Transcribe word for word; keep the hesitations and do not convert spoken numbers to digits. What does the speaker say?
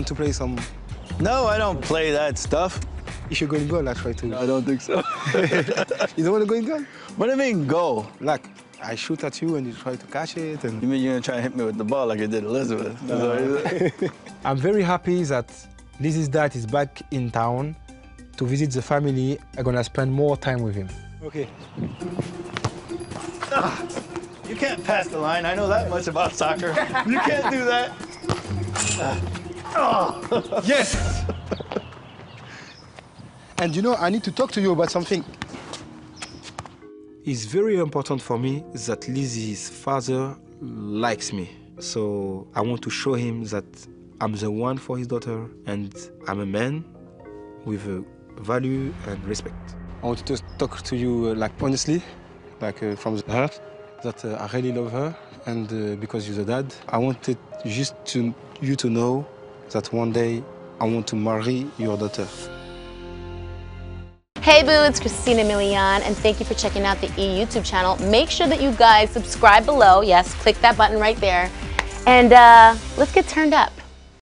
want to play some? No, I don't play that stuff. You should go in goal, that's right. Too. No, I don't think so. You don't want to go in goal? What do you mean goal? Like, I shoot at you and you try to catch it and... You mean you're going to try and hit me with the ball like you did Elizabeth? No. I'm very happy that Lizzy's dad is back in town to visit the family. I'm going to spend more time with him. OK. Ah, you can't pass the line. I know that much about soccer. You can't do that. Ah. Oh. Yes! And you know, I need to talk to you about something. It's very important for me that Lizzy's father likes me. So I want to show him that I'm the one for his daughter and I'm a man with uh, value and respect. I want to talk to you, uh, like, honestly, like, uh, from the heart, that uh, I really love her. And uh, because you're the dad, I wanted just to, you to know that one day I want to marry your daughter. Hey boo, it's Christina Milian, and thank you for checking out the E! YouTube channel. Make sure that you guys subscribe below. Yes, click that button right there. And uh, let's get turned up.